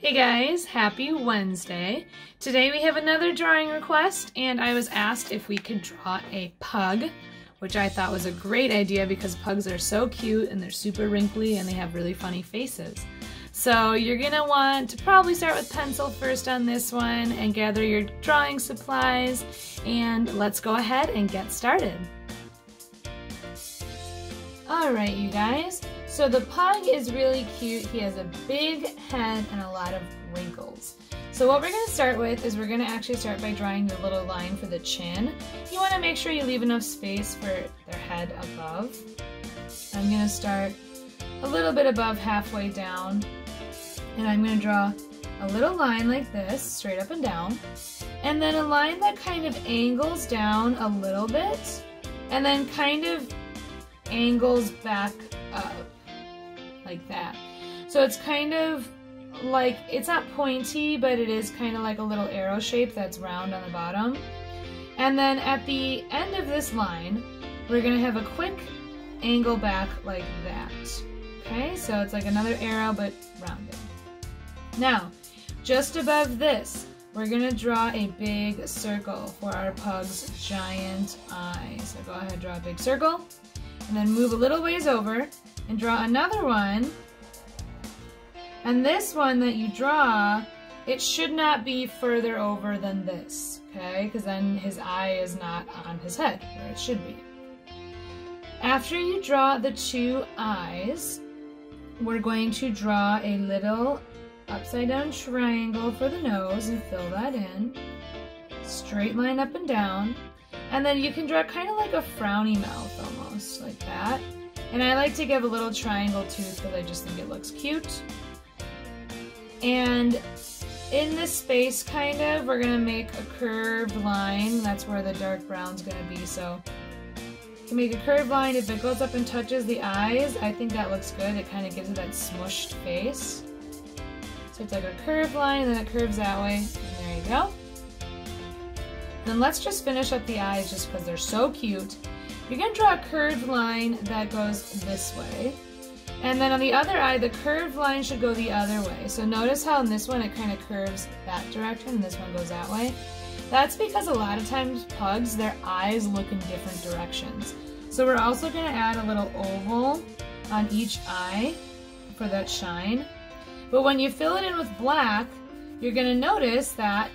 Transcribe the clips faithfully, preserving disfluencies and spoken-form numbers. Hey guys, happy Wednesday. Today we have another drawing request and I was asked if we could draw a pug, which I thought was a great idea because pugs are so cute and they're super wrinkly and they have really funny faces. So you're gonna want to probably start with pencil first on this one and gather your drawing supplies, and let's go ahead and get started. Alright you guys, so the pug is really cute. He has a big head and a lot of wrinkles. So what we're going to start with is we're going to actually start by drawing the little line for the chin. You want to make sure you leave enough space for their head above. I'm going to start a little bit above, halfway down, and I'm going to draw a little line like this, straight up and down, and then a line that kind of angles down a little bit, and then kind of angles back up like that. So it's kind of like, it's not pointy, but it is kind of like a little arrow shape that's round on the bottom. And then at the end of this line, we're going to have a quick angle back like that. Okay, so it's like another arrow but rounded. Now, just above this, we're going to draw a big circle for our pug's giant eye. So go ahead, draw a big circle. And then move a little ways over and draw another one. And this one that you draw, it should not be further over than this, okay? Because then his eye is not on his head where it should be. After you draw the two eyes, we're going to draw a little upside down triangle for the nose and fill that in. Straight line up and down. And then you can draw kind of like a frowny mouth almost, like that. And I like to give a little triangle tooth because I just think it looks cute. And in this space kind of, we're going to make a curved line. That's where the dark brown's going to be. So you can make a curved line. If it goes up and touches the eyes, I think that looks good. It kind of gives it that smushed face. So it's like a curved line and then it curves that way. And there you go. Then let's just finish up the eyes just because they're so cute. You're going to draw a curved line that goes this way. And then on the other eye, the curved line should go the other way. So notice how in this one it kind of curves that direction and this one goes that way. That's because a lot of times pugs, their eyes look in different directions. So we're also going to add a little oval on each eye for that shine. But when you fill it in with black, you're going to notice that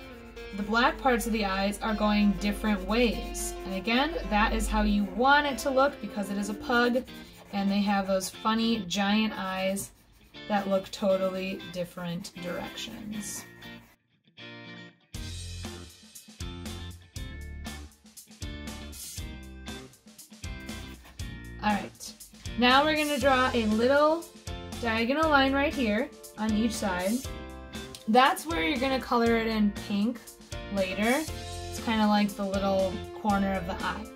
the black parts of the eyes are going different ways. And again, that is how you want it to look because it is a pug and they have those funny giant eyes that look totally different directions. All right, now we're gonna draw a little diagonal line right here on each side. That's where you're gonna color it in pink later. It's kind of like the little corner of the eye.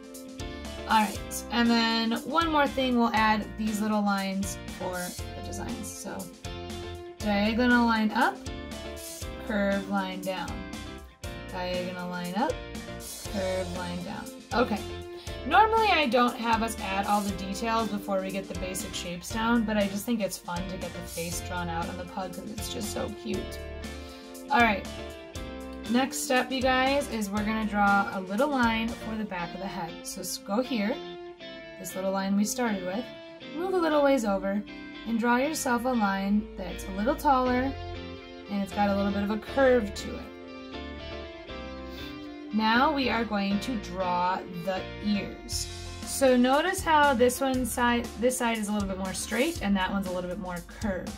Alright, and then one more thing, we'll add these little lines for the designs. So, diagonal line up, curved line down. Diagonal line up, curved line down. Okay, normally I don't have us add all the details before we get the basic shapes down, but I just think it's fun to get the face drawn out on the pug because it's just so cute. Alright. Next step, you guys, is we're going to draw a little line for the back of the head. So go here, this little line we started with, move a little ways over, and draw yourself a line that's a little taller, and it's got a little bit of a curve to it. Now we are going to draw the ears. So notice how this one side, this side is a little bit more straight, and that one's a little bit more curved.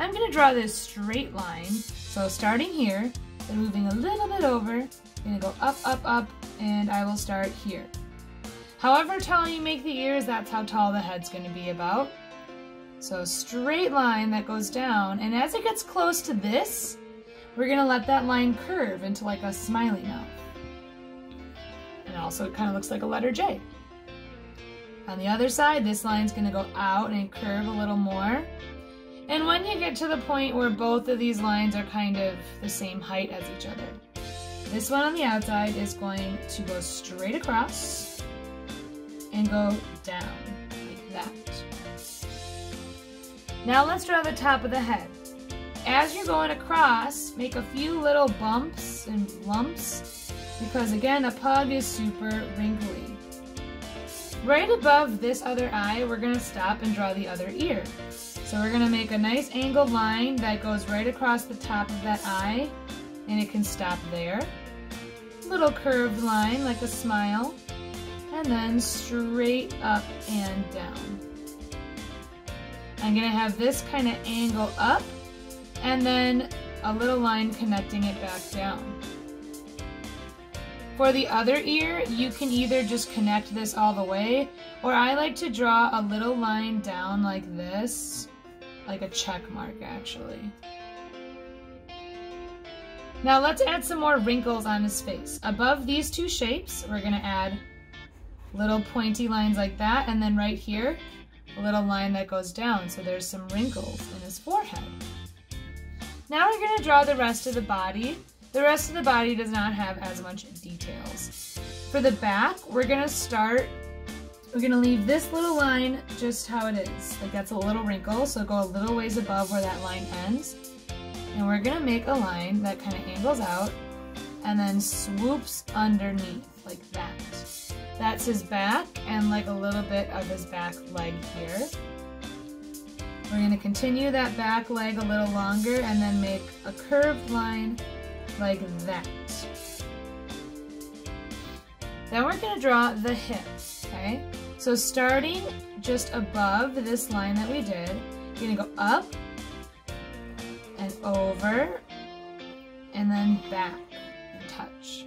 I'm going to draw this straight line, so starting here, and moving a little bit over, I'm going to go up, up, up, and I will start here. However tall you make the ears, that's how tall the head's going to be about. So straight line that goes down, and as it gets close to this, we're going to let that line curve into like a smiley mouth. And also it kind of looks like a letter J. On the other side, this line's going to go out and curve a little more. And when you get to the point where both of these lines are kind of the same height as each other, this one on the outside is going to go straight across and go down, like that. Now let's draw the top of the head. as you're going across, make a few little bumps and lumps, because again, a pug is super wrinkly. Right above this other eye, we're going to stop and draw the other ear. So we're going to make a nice angled line that goes right across the top of that eye, and it can stop there. Little curved line like a smile, and then straight up and down. I'm going to have this kind of angle up, and then a little line connecting it back down. For the other ear, you can either just connect this all the way, or I like to draw a little line down like this, like a check mark actually. Now let's add some more wrinkles on his face. Above these two shapes, we're going to add little pointy lines like that, and then right here, a little line that goes down, so there's some wrinkles in his forehead. Now we're going to draw the rest of the body. The rest of the body does not have as much details. For the back, we're going to start, we're going to leave this little line just how it is. Like that's a little wrinkle, so go a little ways above where that line ends. And we're going to make a line that kind of angles out and then swoops underneath like that. That's his back and like a little bit of his back leg here. We're going to continue that back leg a little longer and then make a curved line like that. Then we're going to draw the hip, okay? So starting just above this line that we did, you're going to go up and over and then back and touch.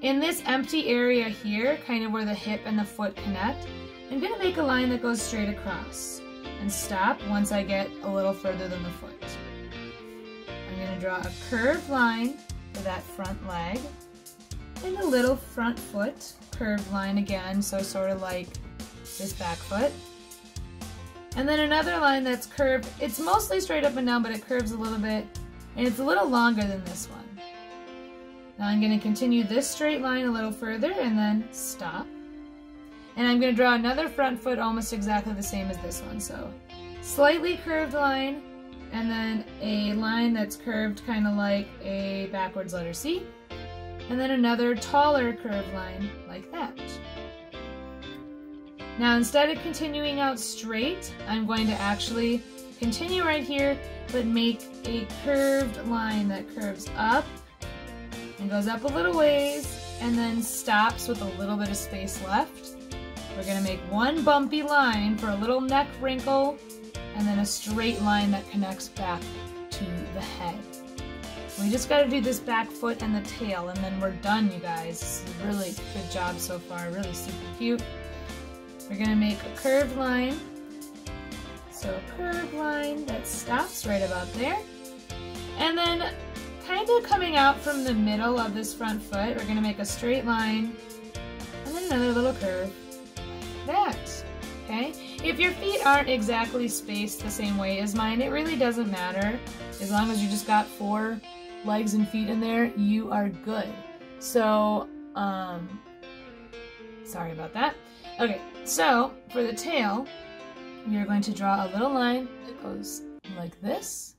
In this empty area here, kind of where the hip and the foot connect, I'm going to make a line that goes straight across and stop once I get a little further than the foot. I'm going to draw a curved line for that front leg and a little front foot curved line again, so sort of like this back foot. And then another line that's curved. It's mostly straight up and down, but it curves a little bit, and it's a little longer than this one. Now I'm going to continue this straight line a little further and then stop. And I'm going to draw another front foot almost exactly the same as this one, so slightly curved line, and then a line that's curved kind of like a backwards letter C, and then another taller curved line like that. Now instead of continuing out straight, I'm going to actually continue right here, but make a curved line that curves up and goes up a little ways, and then stops with a little bit of space left. We're going to make one bumpy line for a little neck wrinkle, and then a straight line that connects back to the head. We just got to do this back foot and the tail, and then we're done, you guys. This is a really good job so far, really super cute. We're going to make a curved line. So a curved line that stops right about there. And then kind of coming out from the middle of this front foot, we're going to make a straight line and then another little curve like that. Okay? If your feet aren't exactly spaced the same way as mine, it really doesn't matter. As long as you just got four legs and feet in there, you are good. So, um, sorry about that. Okay, so for the tail, you're going to draw a little line that goes like this,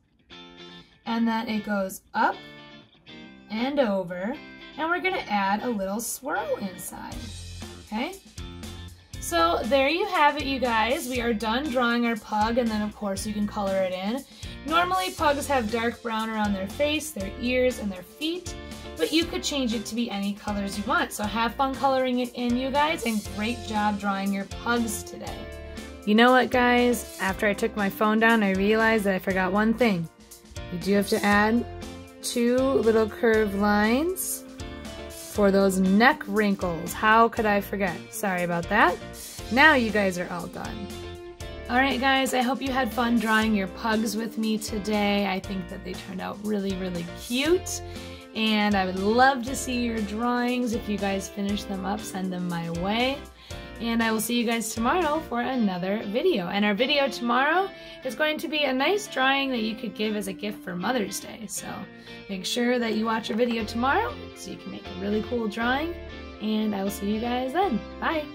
and then it goes up and over, and we're going to add a little swirl inside, okay? So there you have it, you guys. We are done drawing our pug, and then of course you can color it in. Normally pugs have dark brown around their face, their ears, and their feet, but you could change it to be any colors you want. So have fun coloring it in, you guys, and great job drawing your pugs today. You know what, guys? After I took my phone down, I realized that I forgot one thing. You do have to add two little curved lines for those neck wrinkles. How could I forget? Sorry about that. Now you guys are all done. Alright guys, I hope you had fun drawing your pugs with me today. I think that they turned out really, really cute. And I would love to see your drawings. If you guys finish them up, send them my way. And I will see you guys tomorrow for another video. And our video tomorrow is going to be a nice drawing that you could give as a gift for Mother's Day. So make sure that you watch our video tomorrow so you can make a really cool drawing. And I will see you guys then. Bye!